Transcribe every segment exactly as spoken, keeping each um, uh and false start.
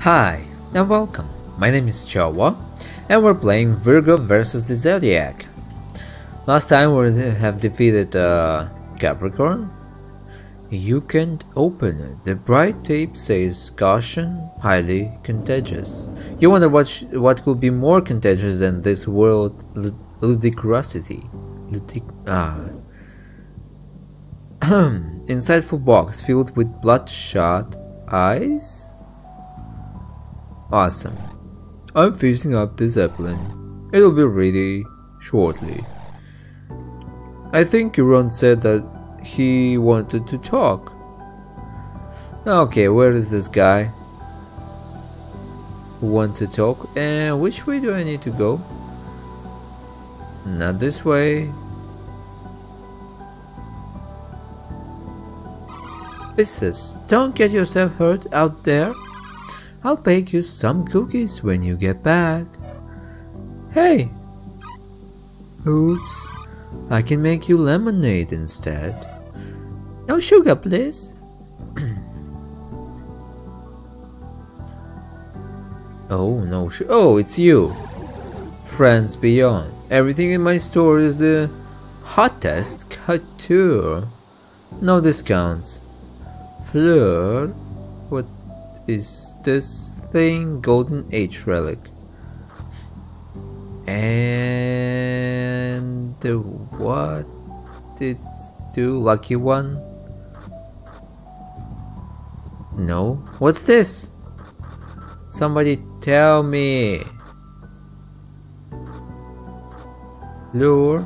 Hi and welcome, my name is Chawa and we're playing Virgo versus the Zodiac. Last time we have defeated uh, Capricorn. You can't open it. The bright tape says caution, highly contagious. You wonder what sh what could be more contagious than this world ludicrosity. Ludic ah. Insightful box filled with bloodshot eyes. Awesome. I'm fixing up the Zeppelin. It'll be ready shortly. I think Kiran said that he wanted to talk. Okay, where is this guy who wants to talk? And which way do I need to go? Not this way. It says, don't get yourself hurt out there. I'll bake you some cookies when you get back. Hey! Oops. I can make you lemonade instead. No sugar, please. Oh, no sugar. Oh, it's you. Friends Beyond. Everything in my store is the hottest couture. No discounts. Fleur. What is this thing? Golden Age relic. And what did do? Lucky one? No. What's this? Somebody tell me. Lure,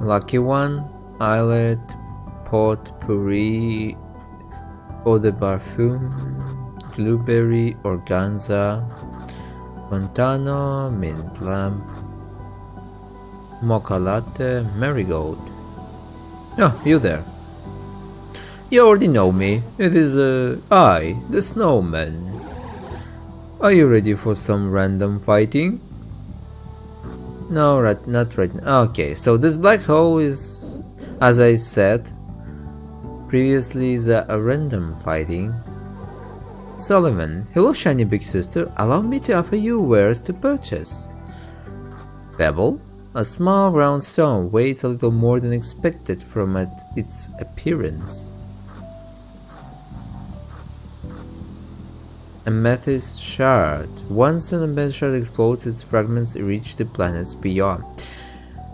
lucky one, eyelet, potpourri, eau de barfume, blueberry, organza, montana, mint lamp, Mocha Latte, Marigold. Oh, you there. You already know me. It is uh, I, the snowman. Are you ready for some random fighting? No, right, not right now. Okay, so this black hole is, as I said previously, is a, a random fighting. Sullivan, hello shiny big sister, allow me to offer you wares to purchase. Pebble? A small round stone weighs a little more than expected from it, its appearance. Amethyst shard. Once an amethyst shard explodes, its fragments reach the planets beyond.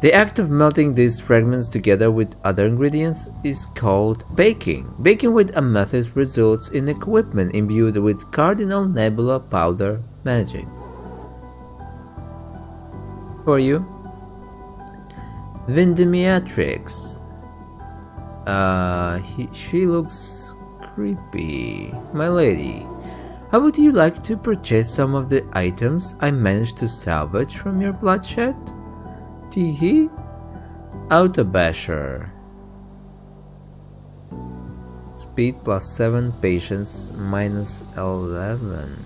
The act of melting these fragments together with other ingredients is called baking. Baking with amethyst results in equipment imbued with cardinal nebula powder magic. Who are you? Vindemiatrix. Uh, he, she looks creepy. My lady, how would you like to purchase some of the items I managed to salvage from your bloodshed? Teehee? Autobasher. Speed plus seven, patience minus eleven.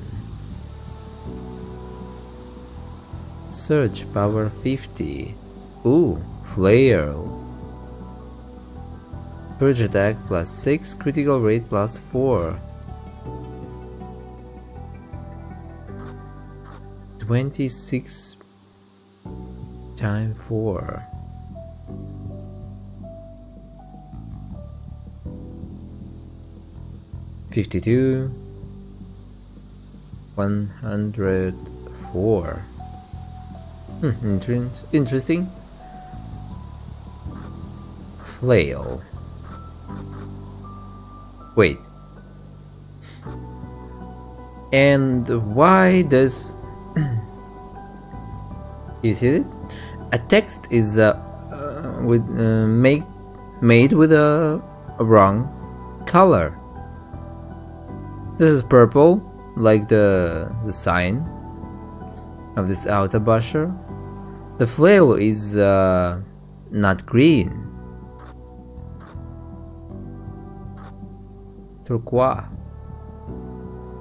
Search power fifty. Ooh, Flare. Purge attack plus six, critical rate plus four. twenty-six times four. fifty-two. one hundred four. Hmm, interesting. Flail. Wait. And why does... you see it? A text is uh, uh, with uh, make, made with a, a wrong color. This is purple, like the, the sign of this Autobasher. The flail is uh, not green. Turquoise.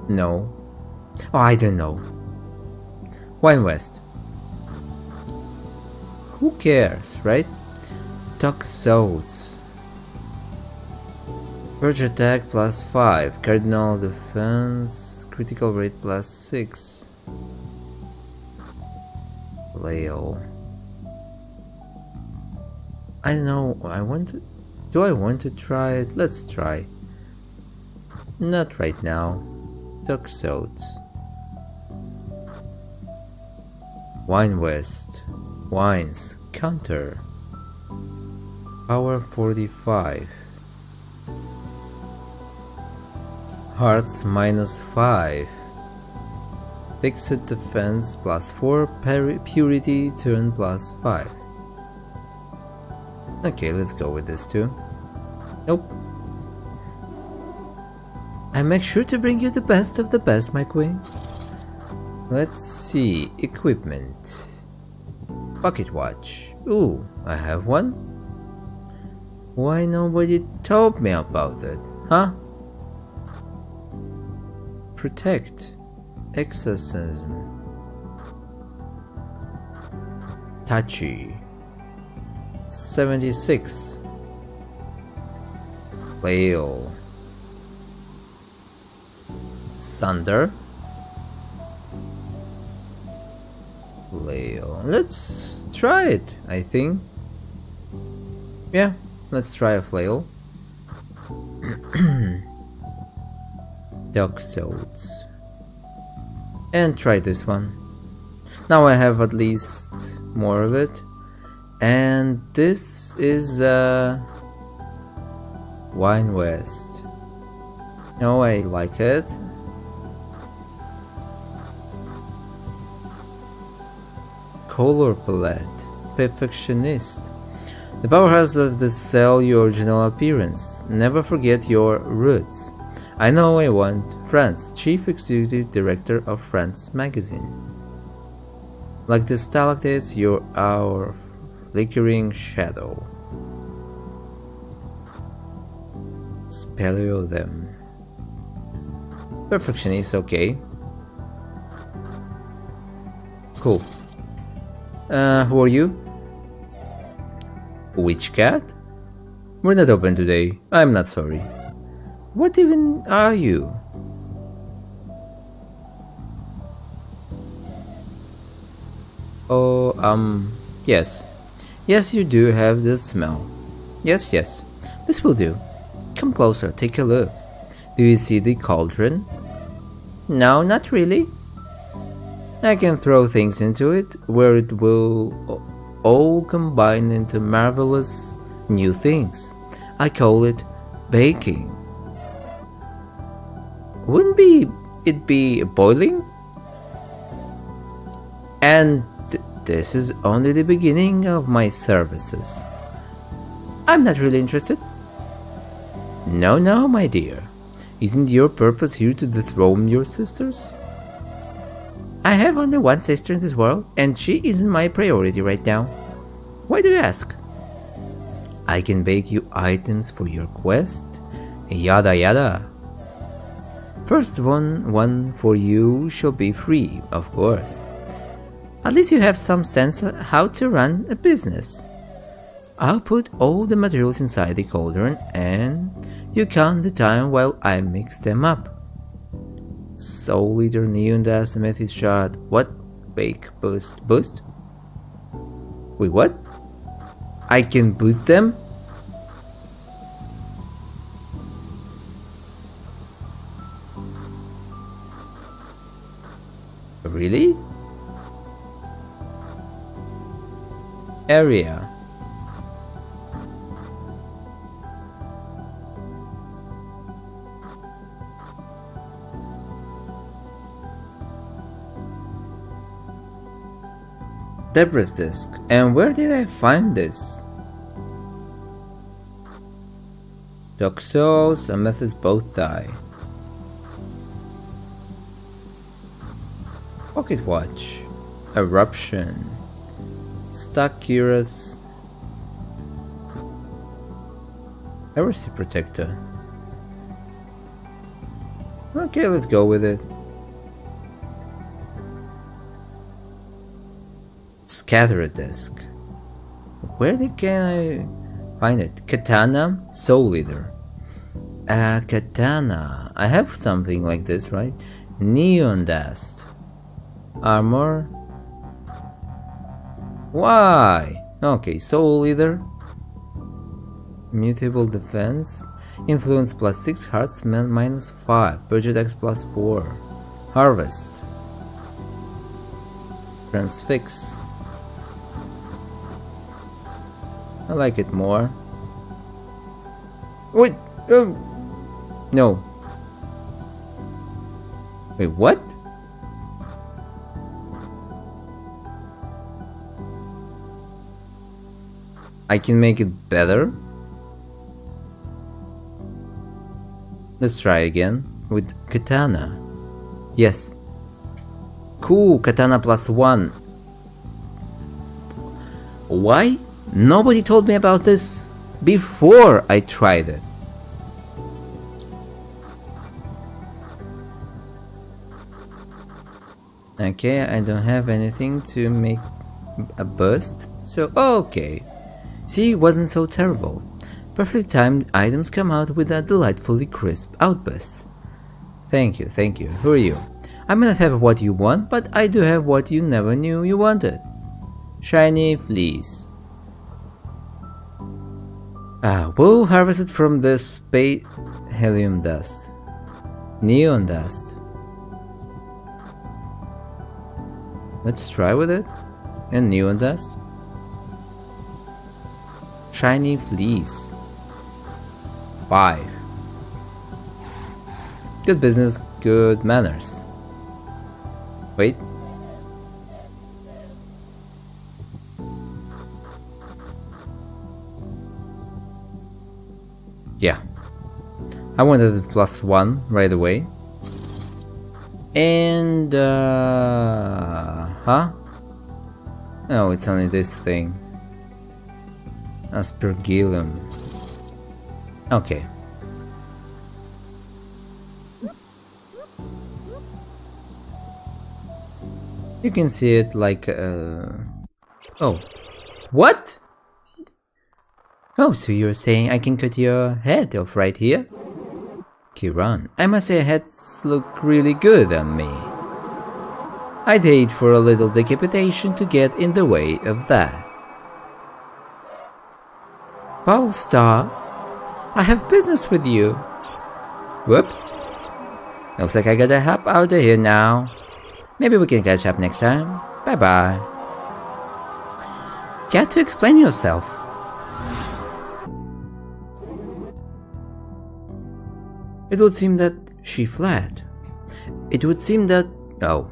No. Oh, I don't know. Wine West. Who cares, right? Tuxotz. Purge attack plus five. Cardinal defense. critical rate plus six. Leo. I don't know, I want to... Do I want to try it? Let's try. Not right now. Tuxotz. Wine West. Wines. Counter. Power forty-five. Hearts minus five. Fixed defense plus four. Purity turn plus five. Okay, let's go with this too. Nope. I make sure to bring you the best of the best, my queen. Let's see. Equipment. Pocket watch. Ooh, I have one. Why nobody told me about it, huh? Protect. Exorcism. Tachi. seventy-six. Leo. Thunder. Leo. Let's try it, I think. Yeah, let's try a flail. Tuxotz. And try this one. Now I have at least more of it. And this is uh, Wine West. No, I like it. Color palette. Perfectionist. The powerhouse of the cell, your original appearance. Never forget your roots. I know I want Friends. Chief Executive Director of Friends Magazine. Like the stalactites, you're our flickering shadow. Spell them. Perfection is okay. Cool. Uh, who are you? Witch cat? We're not open today. I'm not sorry. What even are you? Oh, um, yes. Yes, you do have that smell. Yes, yes. This will do. Come closer, take a look. Do you see the cauldron? No, not really. I can throw things into it, where it will all combine into marvelous new things. I call it baking. Wouldn't be it be boiling? And this is only the beginning of my services. I'm not really interested. No, no, my dear. Isn't your purpose here to dethrone your sisters? I have only one sister in this world, and she isn't my priority right now. Why do you ask? I can bake you items for your quest. Yada yada. First one, one for you shall be free, of course. At least you have some sense of how to run a business. I'll put all the materials inside the cauldron and you count the time while I mix them up. Soul Eater, Neon Dust, Amethyst Shard, what? Bake, boost, boost? Wait, what? I can boost them? Really? Area. Debris disk. And where did I find this? Tuxotz and Amethysts both die. Pocket watch. Eruption. Stuck Kiras. Heresy Protector. Okay, let's go with it. Scattered Disc. Where can I find it? Katana? Soul Eater. Ah, uh, Katana. I have something like this, right? Neon dust. Armor. Why? Okay, soul leader. Mutable defense. Influence plus six, hearts minus five, Perjudex plus four. Harvest. Transfix. I like it more. Wait! Uh, no. Wait, what? I can make it better? Let's try again with katana. Yes. Cool, katana plus one. Why? Nobody told me about this before I tried it. Okay, I don't have anything to make a burst, so okay. See, it wasn't so terrible. Perfect timed items come out with a delightfully crisp outburst. Thank you, thank you. Who are you? I may not have what you want, but I do have what you never knew you wanted. Shiny fleece. Ah, wool harvested from the space helium dust. Neon dust. Let's try with it. And neon dust. Shiny fleece. Five. Good business, good manners. Wait. Yeah. I wanted it plus one right away. And uh huh? No, it's only this thing. Aspergillum. Okay. You can see it like uh oh. What? Oh, so you're saying I can cut your head off right here? Kiran, I must say heads look really good on me. I'd hate for a little decapitation to get in the way of that. Paul Star, I have business with you. Whoops. Looks like I gotta hop out of here now. Maybe we can catch up next time. Bye bye. You have to explain yourself. It would seem that she fled. It would seem that... oh.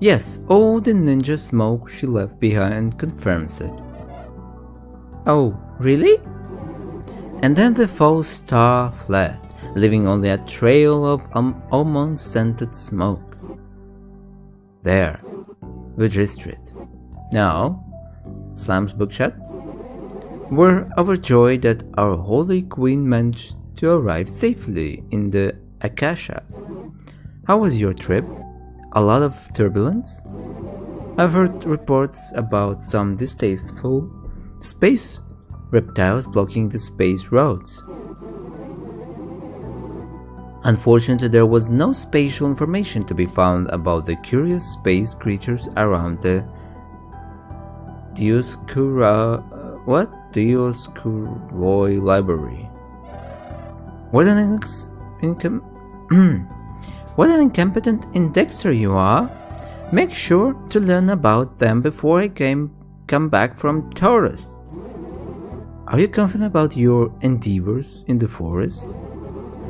Yes, all the ninja smoke she left behind confirms it. Oh, really? And then the false star fled, leaving only a trail of um, almond-scented smoke. There. Registered. Now, slams book shut. We're overjoyed that our holy queen managed to arrive safely in the Akasha. How was your trip? A lot of turbulence? I've heard reports about some distasteful space reptiles blocking the space roads. Unfortunately, there was no spatial information to be found about the curious space creatures around the Dioscuroi... what? Dioscuroi Library. What an ex incom what an incompetent indexer you are! Make sure to learn about them before I came, come back from Taurus. Are you confident about your endeavors in the forest?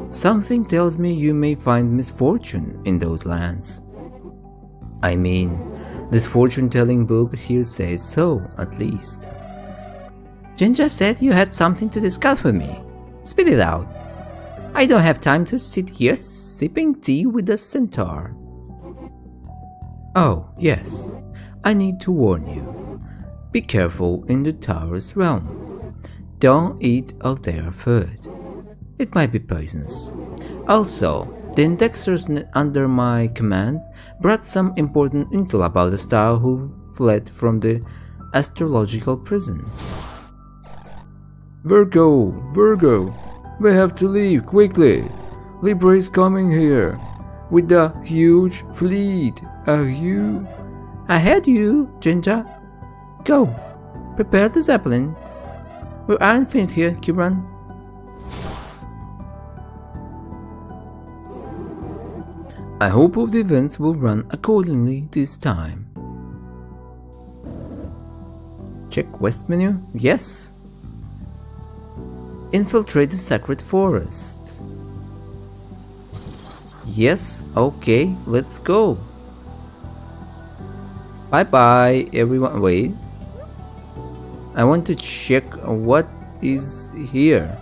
Something tells me you may find misfortune in those lands. I mean, this fortune-telling book here says so, at least. Ginger said you had something to discuss with me. Spit it out. I don't have time to sit here sipping tea with a centaur. Oh, yes. I need to warn you. Be careful in the Taurus realm. Don't eat of their food. It might be poisonous. Also, the indexers under my command brought some important intel about a star who fled from the astrological prison. Virgo! Virgo! We have to leave quickly. Libra is coming here. with the huge fleet. Are you? I heard you, Ginger. Go, prepare the Zeppelin. We aren't finished here, Kiran. I hope all the events will run accordingly this time. Check quest menu? Yes! Infiltrate the sacred forest. Yes, okay, let's go. Bye bye everyone. Wait. I want to check what is here.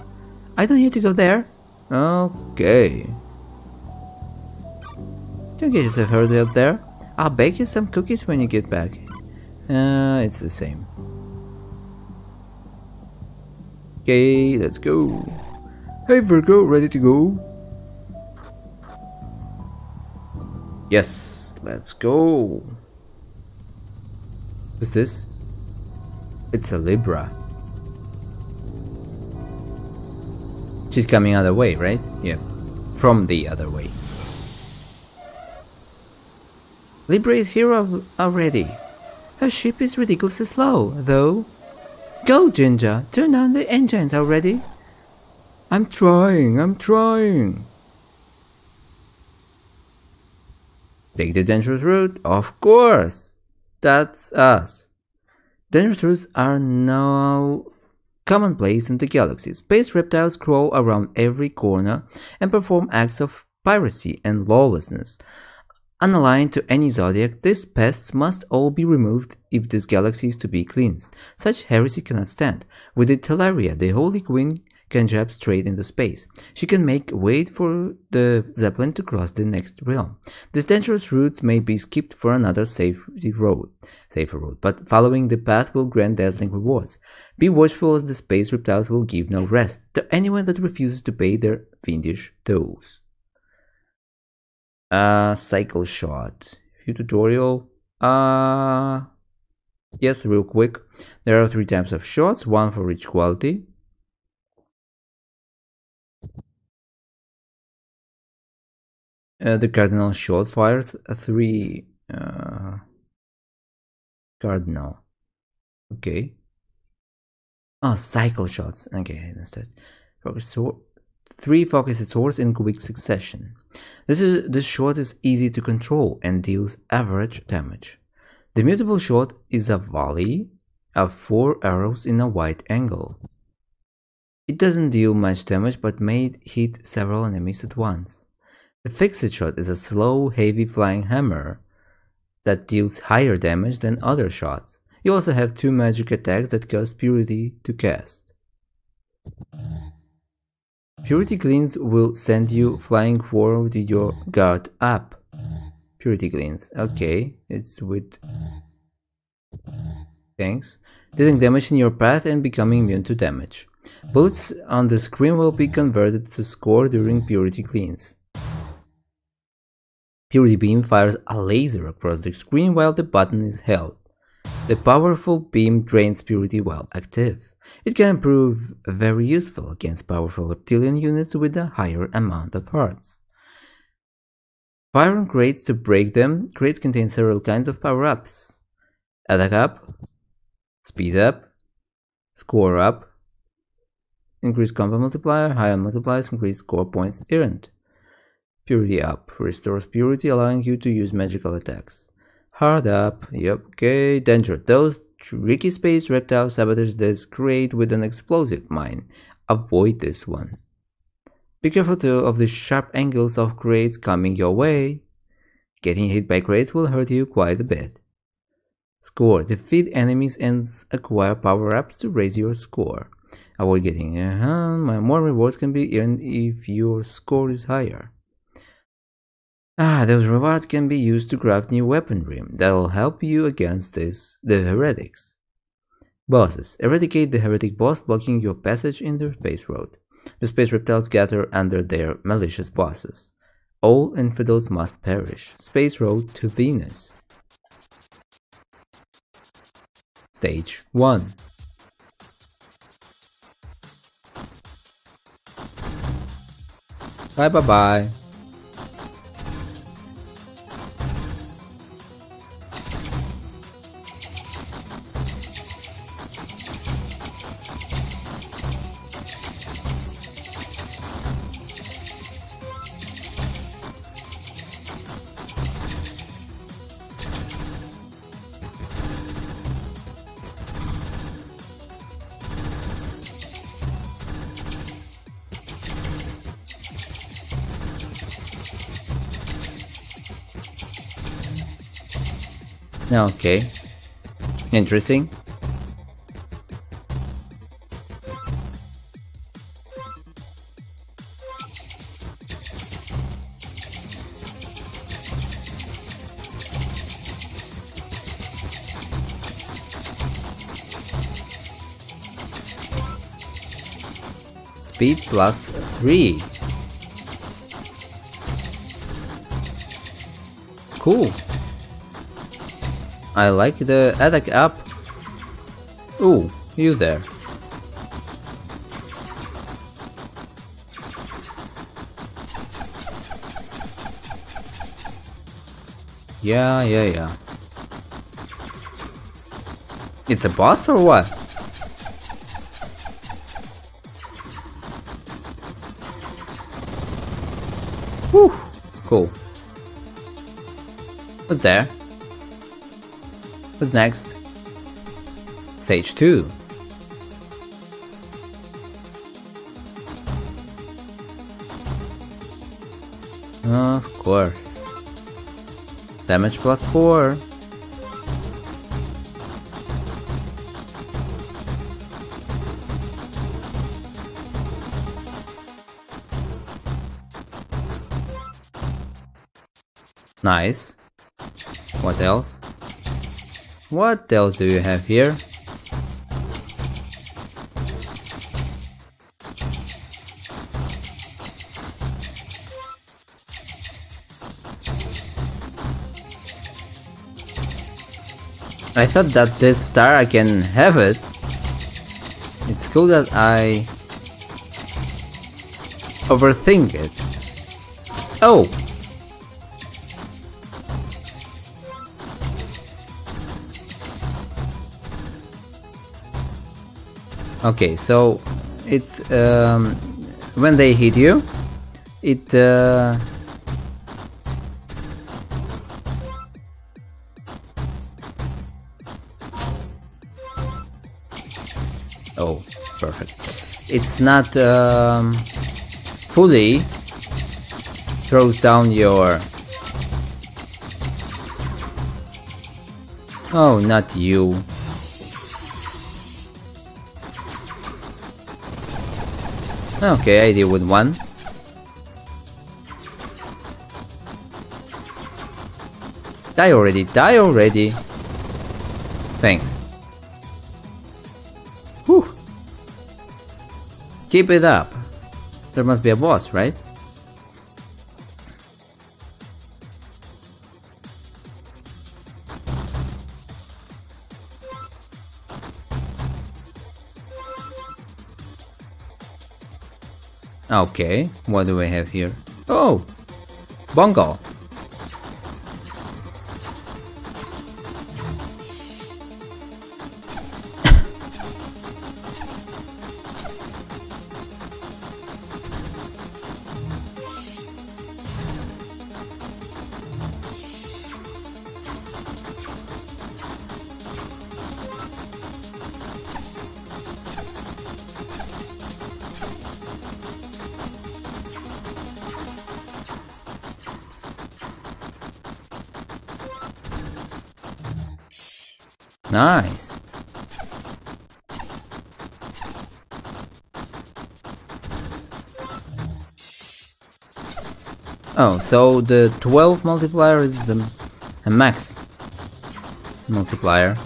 I don't need to go there. Okay. Don't get yourself hurt out there. I'll bake you some cookies when you get back. Uh, it's the same. Okay, let's go. Hey Virgo, ready to go? Yes, let's go. What's this? It's a Libra. She's coming other way, right? Yeah, from the other way. Libra is here al already. Her ship is ridiculously slow, though. Go, Ginger! Turn on the engines already! I'm trying, I'm trying! Take the dangerous route? Of course! That's us! Dangerous routes are now commonplace in the galaxy. Space reptiles crawl around every corner and perform acts of piracy and lawlessness. Unaligned to any zodiac, these pests must all be removed if this galaxy is to be cleansed. Such heresy cannot stand. With the Telaria, the Holy Queen can jump straight into space. She can make wait for the Zeppelin to cross the next realm. These dangerous routes may be skipped for another safe road, safer road, but following the path will grant dazzling rewards. Be watchful as the space reptiles will give no rest to anyone that refuses to pay their fiendish tolls. Uh, cycle shot. View tutorial. Uh, yes, real quick. There are three types of shots, one for each quality. Uh, the cardinal shot fires three. Uh, cardinal. Okay. Oh, cycle shots. Okay, that's it. Focus sword. Three focused swords in quick succession. This is this shot is easy to control and deals average damage. The mutable shot is a volley of four arrows in a wide angle. It doesn't deal much damage but may hit several enemies at once. The fixed shot is a slow, heavy flying hammer that deals higher damage than other shots. You also have two magic attacks that cause purity to cast. Purity Cleanse will send you flying forward with your guard up. Purity Cleanse, okay, it's with... Thanks. Dealing damage in your path and becoming immune to damage. Bullets on the screen will be converted to score during Purity Cleanse. Purity Beam fires a laser across the screen while the button is held. The powerful beam drains purity while active. It can prove very useful against powerful reptilian units with a higher amount of hearts. Fire on crates to break them. Crates contain several kinds of power-ups. Attack up, speed up, score up, increased combo multiplier, higher multipliers, increased score points earned. Purity up, restores purity allowing you to use magical attacks. Hard up, yep, okay, danger. Those tricky space reptile sabotage this crate with an explosive mine. Avoid this one. Be careful too of the sharp angles of crates coming your way. Getting hit by crates will hurt you quite a bit. Score. Defeat enemies and acquire power-ups to raise your score. Avoid getting uh-huh. More rewards can be earned if your score is higher. Ah, those rewards can be used to craft new weaponry that will help you against this, the heretics. Bosses. Eradicate the heretic boss blocking your passage in the space road. The space reptiles gather under their malicious bosses. All infidels must perish. Space road to Venus. Stage one. Bye bye bye. Okay. Interesting. Speed plus three. Cool. I like the attack up. Ooh, you there. Yeah, yeah, yeah. It's a boss or what? Whew, cool. What's there? What's next? Stage two. Of course. Damage plus four. Nice. What else? What else do you have here? I thought that this star I can have it. It's cool that I overthink it. Oh! Okay, so it's um, when they hit you, it uh, oh, perfect. It's not um, fully throws down your. Oh, not you. Okay, I deal with one. Die already, die already. Thanks. Whew. Keep it up. There must be a boss, right? Okay, what do we have here? Oh! Bongo! Nice. Oh, so the twelve multiplier is the a max multiplier.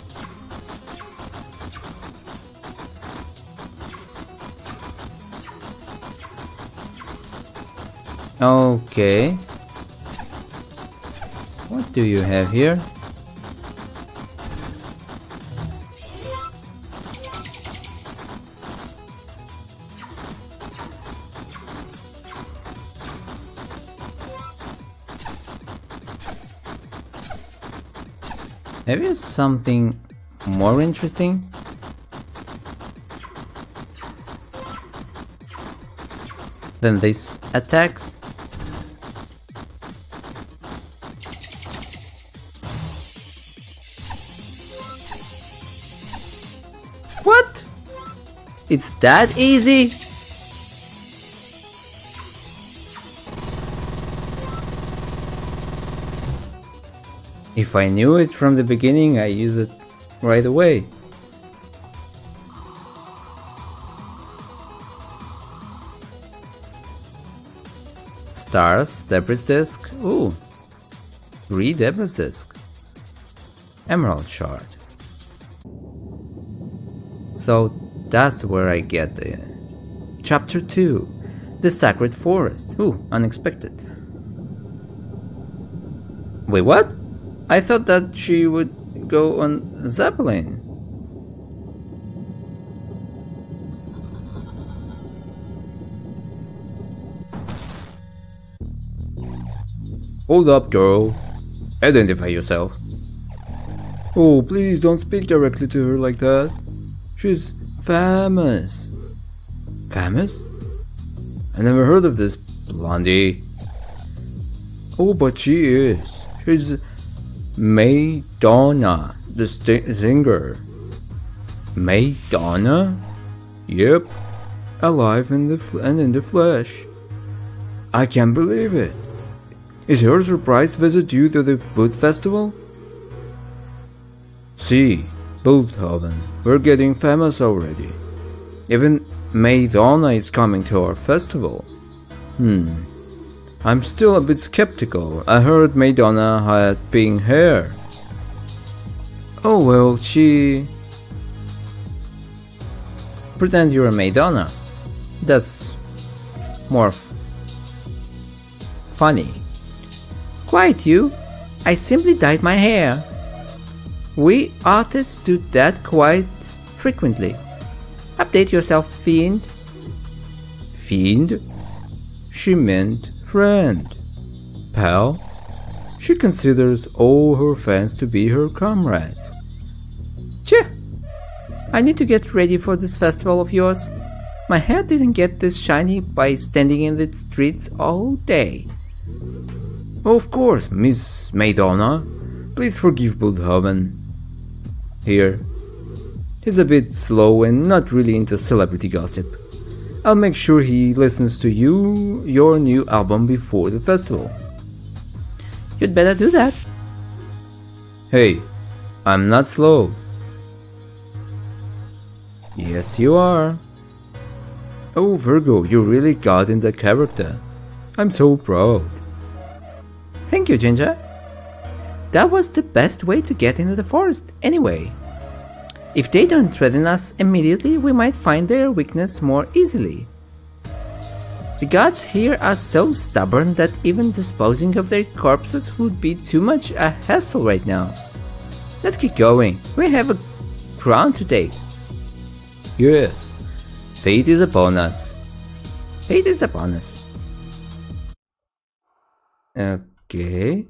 Okay. What do you have here? Have you something more interesting? Than these attacks? What? It's that easy? If I knew it from the beginning, I use it right away. Stars, Debris Disc, ooh, three Debris Disc, Emerald Shard. So that's where I get the end. Chapter two, The Sacred Forest, ooh, unexpected. Wait, what? I thought that she would go on Zeppelin. Hold up, girl. Identify yourself. Oh, please don't speak directly to her like that. She's famous. Famous? I never heard of this, Blondie. Oh, but she is. She's Madonna, the singer. Madonna? Yep. Alive in the f and in the flesh. I can't believe it. Is her surprise visit due to the food festival? See, Beethoven, we're getting famous already. Even Madonna is coming to our festival. Hmm. I'm still a bit skeptical. I heard Madonna had pink hair. Oh well, she... Pretend you're a Madonna. That's more f funny. Quiet you, I simply dyed my hair. We artists do that quite frequently. Update yourself, fiend. Fiend? She meant friend. Pal? She considers all her fans to be her comrades. Che! I need to get ready for this festival of yours. My hair didn't get this shiny by standing in the streets all day. Of course, Miss Madonna. Please forgive Budhaven. Here. He's a bit slow and not really into celebrity gossip. I'll make sure he listens to you, your new album before the festival. You'd better do that. Hey, I'm not slow. Yes, you are. Oh, Virgo, you really got in the character. I'm so proud. Thank you, Ginger. That was the best way to get into the forest, anyway. If they don't threaten us immediately, we might find their weakness more easily. The gods here are so stubborn that even disposing of their corpses would be too much a hassle right now. Let's get going. We have a ground to take. Yes. Fate is upon us. Fate is upon us. Uh, Okay,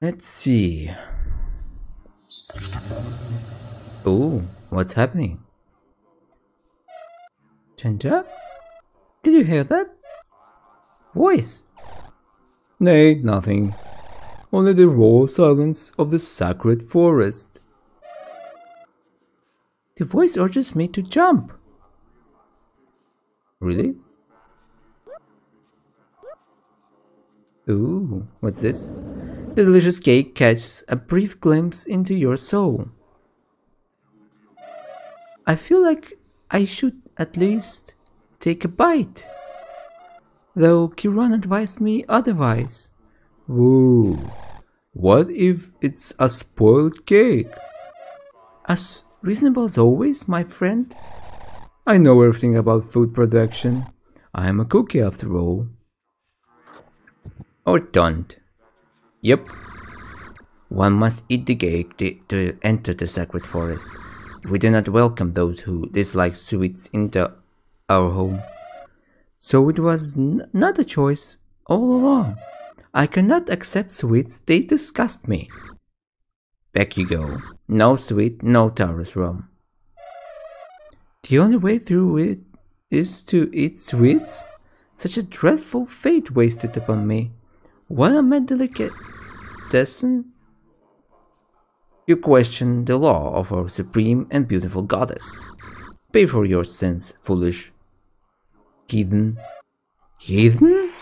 let's see. Oh, what's happening? Chanja? Did you hear that? Voice? Nay, nothing. Only the raw silence of the sacred forest. The voice urges me to jump. Really? Ooh, what's this? The delicious cake catches a brief glimpse into your soul. I feel like I should at least take a bite. Though Kiran advised me otherwise. Ooh, what if it's a spoiled cake? As reasonable as always, my friend. I know everything about food production. I am a cook after all. Or don't. Yep. One must eat the cake to, to enter the sacred forest. We do not welcome those who dislike sweets into our home. So it was n not a choice all along. I cannot accept sweets, they disgust me. Back you go. No sweet, no Taurus rum. The only way through it is to eat sweets? Such a dreadful fate wasted upon me. What am I delicatessen? You question the law of our supreme and beautiful goddess. Pay for your sins, foolish heathen. Heathen?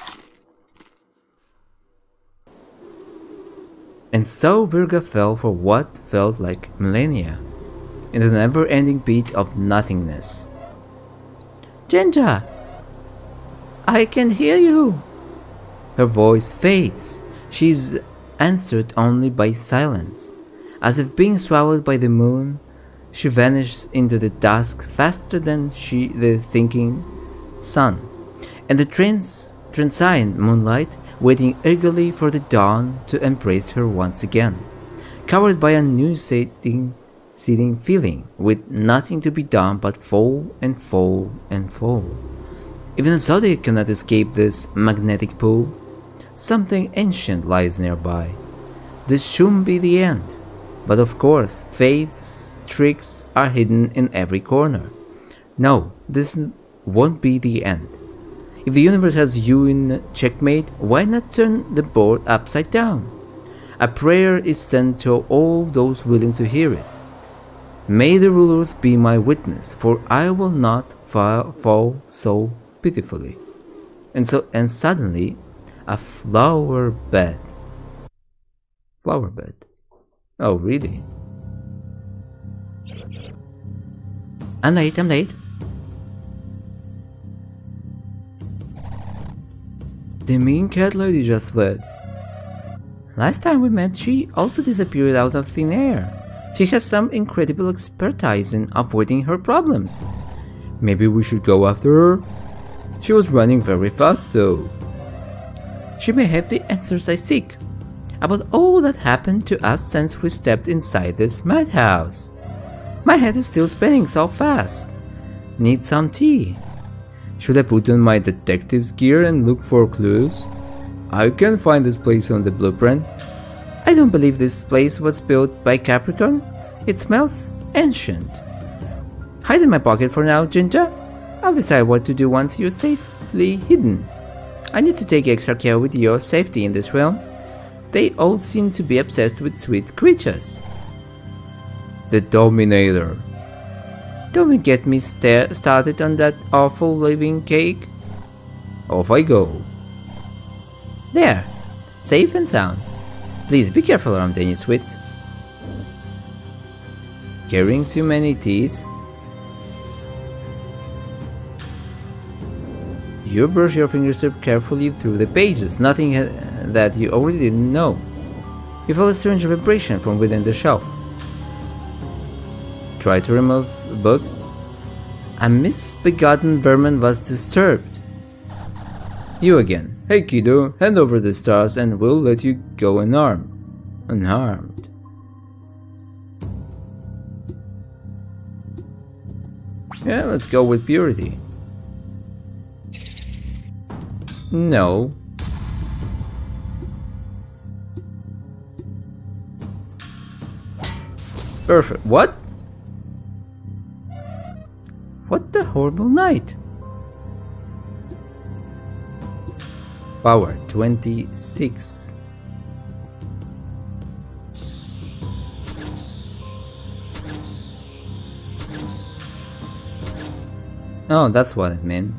And so Virgo fell for what felt like millennia, into the never-ending beat of nothingness. Ginger! I can hear you! Her voice fades. She's answered only by silence. As if being swallowed by the moon, she vanishes into the dusk faster than she the thinking sun, and the trans transient moonlight waiting eagerly for the dawn to embrace her once again, covered by a new seating, seating feeling, with nothing to be done but fall and fall and fall. Even a zodiac cannot escape this magnetic pull. Something ancient lies nearby. This shouldn't be the end, but of course, fate's tricks are hidden in every corner. No, this won't be the end. If the universe has you in checkmate, why not turn the board upside down? A prayer is sent to all those willing to hear it. May the rulers be my witness, for I will not fa fall so pitifully. And so, and suddenly, a flower bed. Flower bed. Oh, really? I'm late, I'm late. The mean cat lady just fled. Last time we met, she also disappeared out of thin air. She has some incredible expertise in avoiding her problems. Maybe we should go after her? She was running very fast though. She may have the answers I seek about all that happened to us since we stepped inside this madhouse. My head is still spinning so fast. Need some tea. Should I put on my detective's gear and look for clues? I can find this place on the blueprint. I don't believe this place was built by Capricorn. It smells ancient. Hide in my pocket for now, Ginger. I'll decide what to do once you're safely hidden. I need to take extra care with your safety in this realm. They all seem to be obsessed with sweet creatures. The Dominator. Don't get me st started on that awful living cake. Off I go. There, safe and sound. Please be careful around any sweets. Carrying too many teas? You brush your fingers up carefully through the pages, nothing that you already didn't know. You feel a strange vibration from within the shelf. Try to remove a book. A misbegotten vermin was disturbed. You again. Hey kiddo, hand over the stars and we'll let you go unarmed. Unharmed. Yeah, let's go with purity. No. Perfect. What? What the horrible night! Power twenty-six. Oh, that's what it meant.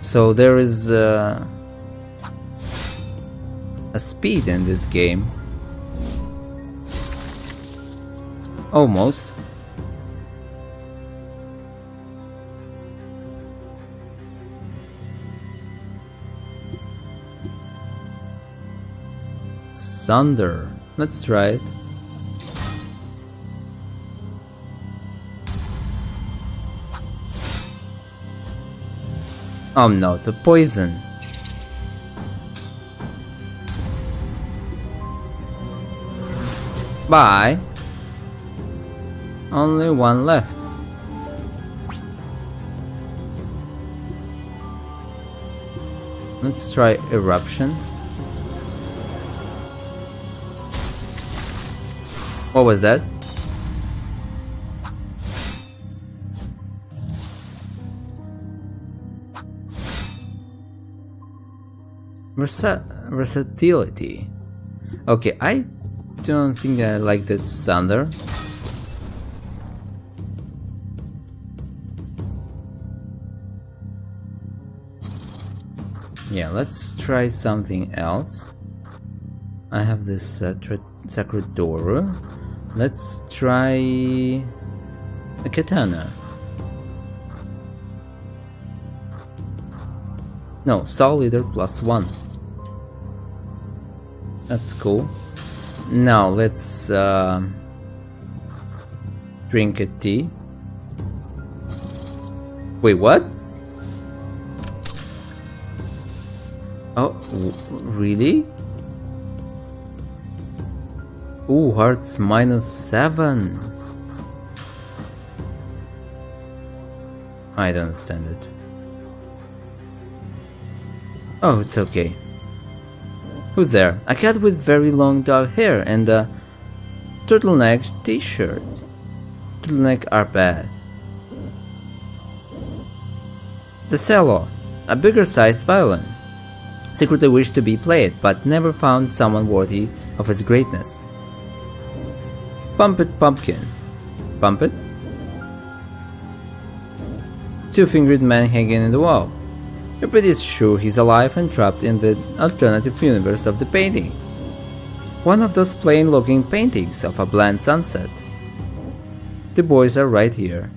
So there is uh, a speed in this game. Almost. Thunder. Let's try it. Oh no, the poison. Bye. Only one left. Let's try eruption. What was that? Versatility. Okay, I don't think I like this thunder. Yeah, let's try something else. I have this uh, sacred door. Let's try a katana. No, Soul Leader plus one. That's cool. Now let's uh, drink a tea. Wait, what? Oh, really? Ooh, hearts minus seven. I don't understand it. Oh, it's okay. Who's there? A cat with very long dark hair and a turtleneck t-shirt. Turtleneck are bad. The cello, a bigger sized violin. Secretly wished to be played, but never found someone worthy of its greatness. Pumpet pumpkin. Pumpet? Two-fingered man hanging in the wall. You're pretty sure he's alive and trapped in the alternative universe of the painting. One of those plain-looking paintings of a bland sunset. The boys are right here.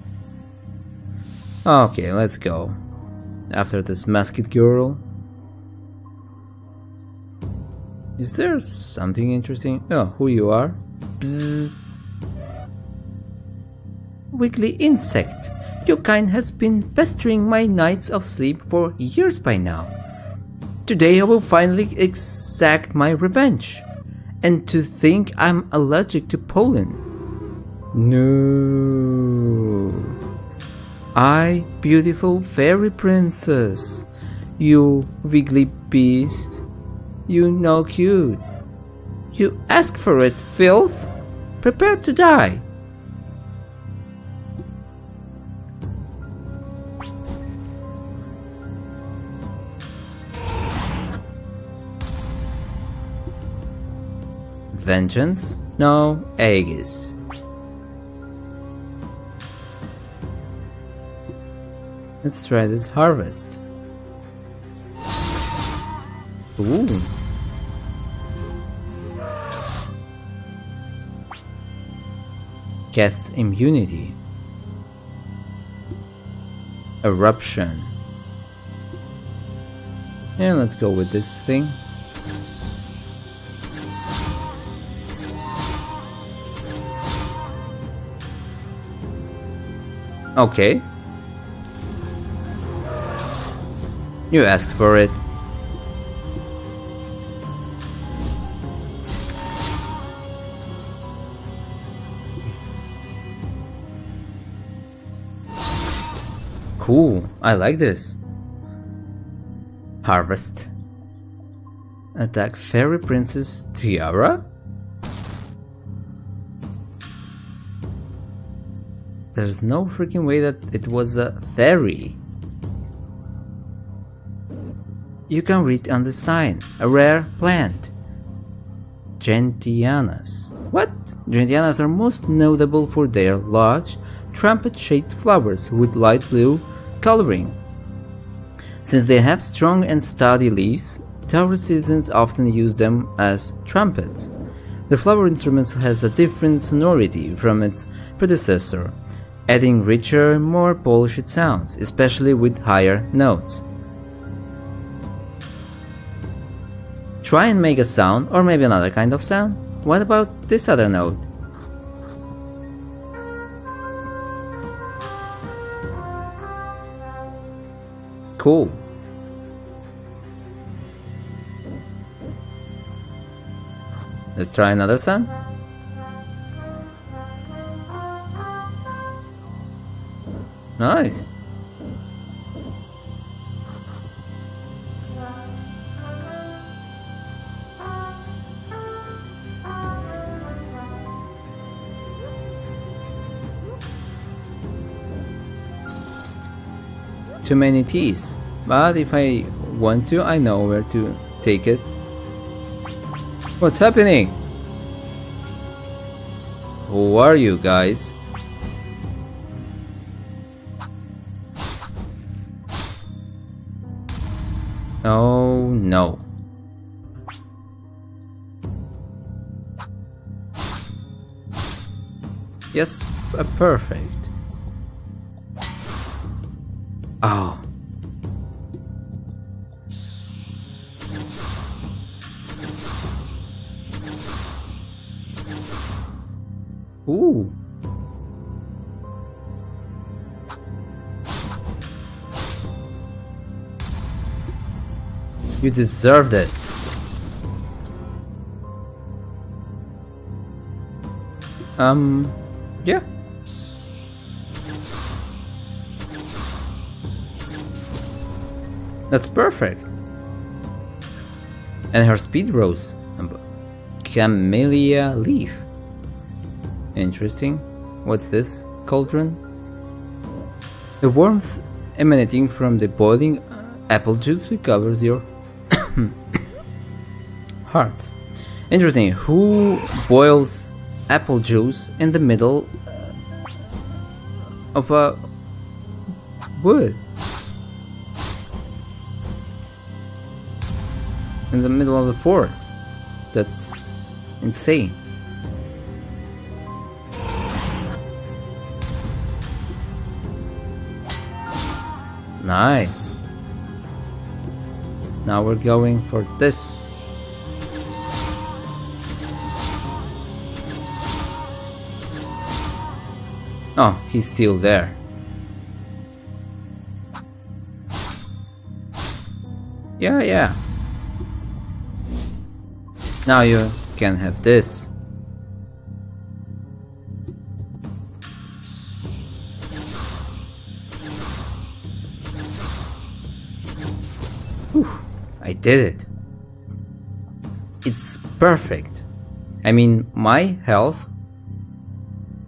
Okay, let's go. After this masked girl. Is there something interesting? Oh, who you are? Bzzz. Wiggly insect. Your kind has been pestering my nights of sleep for years by now. Today I will finally exact my revenge. And to think I'm allergic to pollen. No. I, beautiful fairy princess. You wiggly beast. You no cute. You asked for it, filth. Prepare to die. Vengeance? No, Aegis. Let's try this harvest. Ooh. Casts immunity. Eruption. And let's go with this thing. Okay. You asked for it. Cool, I like this. Harvest. Attack Fairy Princess Tiara? There's no freaking way that it was a fairy. You can read on the sign. A rare plant. Gentianas. What? Gentianas are most notable for their large, trumpet-shaped flowers with light blue coloring. Since they have strong and sturdy leaves, Taurus citizens often use them as trumpets. The flower instrument has a different sonority from its predecessor, adding richer, more polished sounds, especially with higher notes. Try and make a sound, or maybe another kind of sound. What about this other note? Cool. Let's try another sound. Nice. Too many teas, but if I want to, I know where to take it. What's happening? Who are you guys? Oh no. Yes, uh, perfect. Oh. Ooh. You deserve this. Um, yeah. That's perfect. And her speed rose. Camellia leaf. Interesting. What's this? Cauldron? The warmth emanating from the boiling apple juice recovers your hearts. Interesting. Who boils apple juice in the middle of a wood? In the middle of the forest? That's insane. Nice. Now we're going for this. Oh, he's still there. Yeah, yeah. Now you can have this. I did it. It's perfect. I mean, my health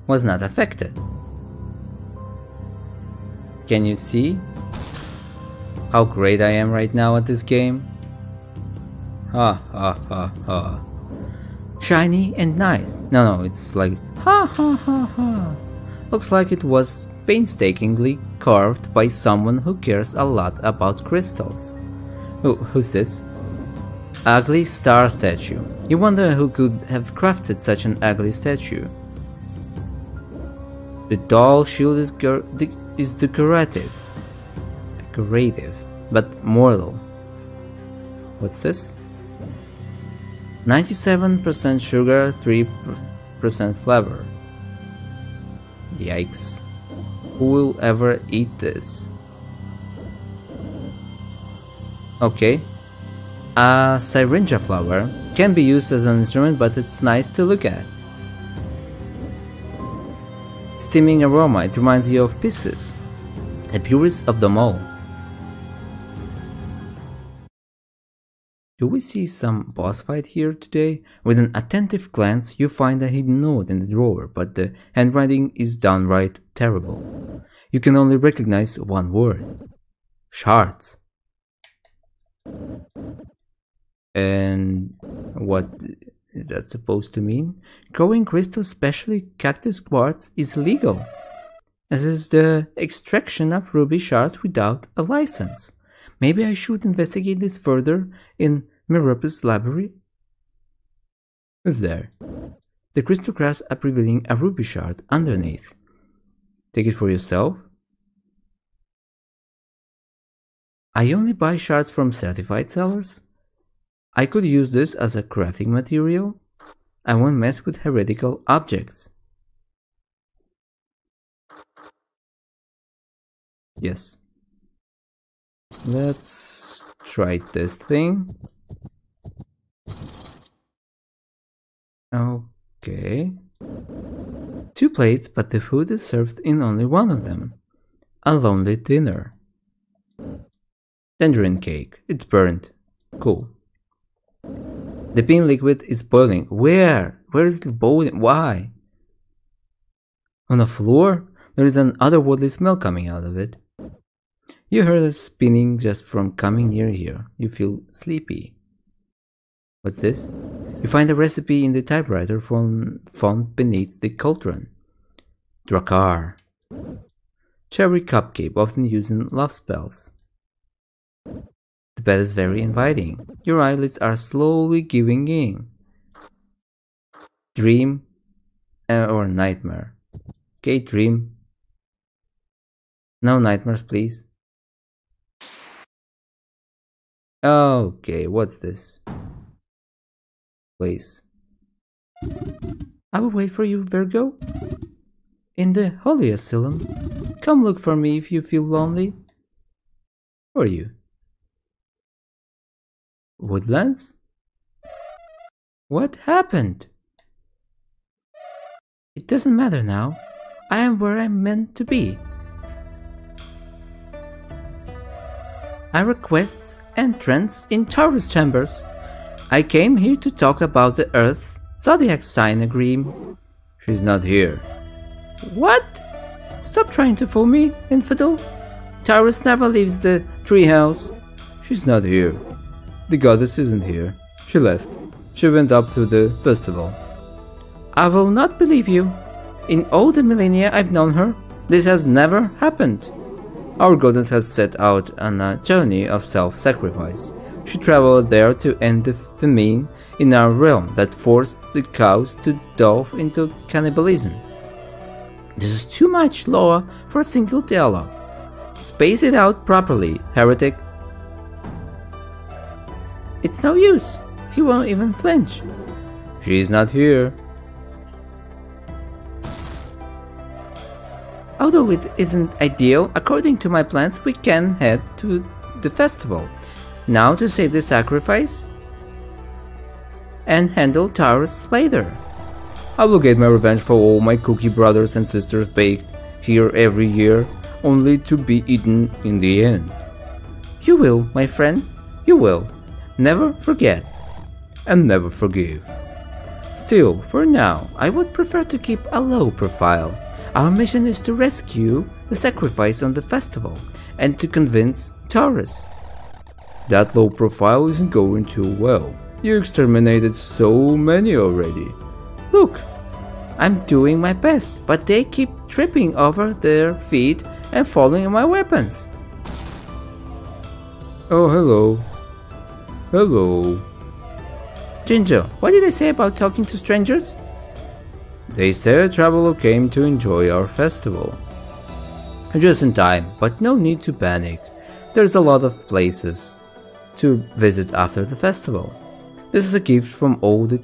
was not affected. Can you see how great I am right now at this game? Ha ha ha ha. Shiny and nice. No, no, it's like ha ha ha ha. Looks like it was painstakingly carved by someone who cares a lot about crystals. Who, who's this? Ugly star statue. You wonder who could have crafted such an ugly statue. The doll shield is, is decorative. Decorative, but mortal. What's this? ninety-seven percent sugar, three percent flavor. Yikes. Who will ever eat this? Okay. A syringa flower can be used as an instrument, but it's nice to look at. Steaming aroma, it reminds you of Pisces, the purest of them all. Do we see some boss fight here today? With an attentive glance, you find a hidden note in the drawer, but the handwriting is downright terrible. You can only recognize one word. Shards. And what is that supposed to mean? Growing crystals, especially cactus quartz, is legal, as is the extraction of ruby shards without a license. Maybe I should investigate this further in Merope's library? Who's there? The crystal crafts are revealing a ruby shard underneath. Take it for yourself. I only buy shards from certified sellers. I could use this as a crafting material. I won't mess with heretical objects. Yes. Let's try this thing. Okay. Two plates, but the food is served in only one of them. A lonely dinner. Tangerine cake. It's burnt. Cool. The pink liquid is boiling. Where? Where is it boiling? Why? On the floor? There is an otherworldly smell coming out of it. You heard a spinning just from coming near here. You feel sleepy. What's this? You find a recipe in the typewriter found beneath the cauldron. Drakkar. Cherry cupcake, often used in love spells. The bed is very inviting. Your eyelids are slowly giving in. Dream uh, or nightmare. Okay, dream. No nightmares, please. Okay, what's this? Place. I will wait for you, Virgo. In the holy asylum. Come look for me if you feel lonely. Who are you? Woodlands? What happened? It doesn't matter now. I am where I'm meant to be. I request entrance in Taurus chambers. I came here to talk about the Earth's zodiac sign agreement. She's not here. What? Stop trying to fool me, infidel. Taurus never leaves the treehouse. She's not here. The goddess isn't here. She left. She went up to the festival. I will not believe you. In all the millennia I've known her, this has never happened. Our goddess has set out on a journey of self-sacrifice. She traveled there to end the famine in our realm that forced the cows to delve into cannibalism. This is too much lore for a single dialogue. Space it out properly, heretic. It's no use. He won't even flinch. She's not here. Although it isn't ideal, according to my plans, we can head to the festival. Now to save the sacrifice and handle Taurus later. I will get my revenge for all my cookie brothers and sisters baked here every year, only to be eaten in the end. You will, my friend. You will. Never forget. And never forgive. Still, for now, I would prefer to keep a low profile. Our mission is to rescue the sacrifice on the festival and to convince Taurus. That low profile isn't going too well. You exterminated so many already. Look, I'm doing my best, but they keep tripping over their feet and falling on my weapons. Oh, hello. Hello. Ginger, what did I say about talking to strangers? They said a traveler came to enjoy our festival. Just in time, but no need to panic. There's a lot of places to visit after the festival. This is a gift from all the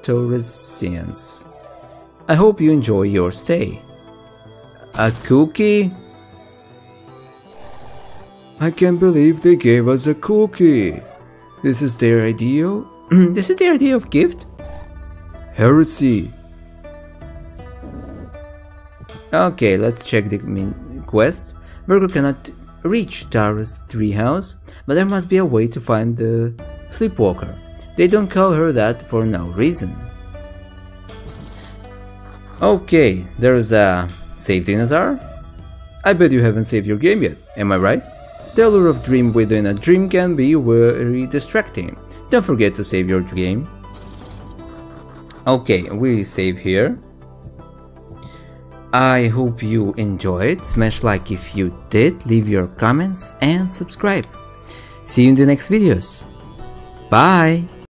Taurusians. I hope you enjoy your stay. A cookie? I can't believe they gave us a cookie. This is their idea? This is their idea of gift? Heresy. Okay, let's check the main quest. Virgo cannot reach Taurus treehouse, but there must be a way to find the sleepwalker. They don't call her that for no reason. Okay, there's a save Dinazar. I bet you haven't saved your game yet, am I right? The allure of dream within a dream can be very distracting. Don't forget to save your game. Okay, we save here. I hope you enjoyed. Smash like if you did, leave your comments and subscribe. See you in the next videos. Bye!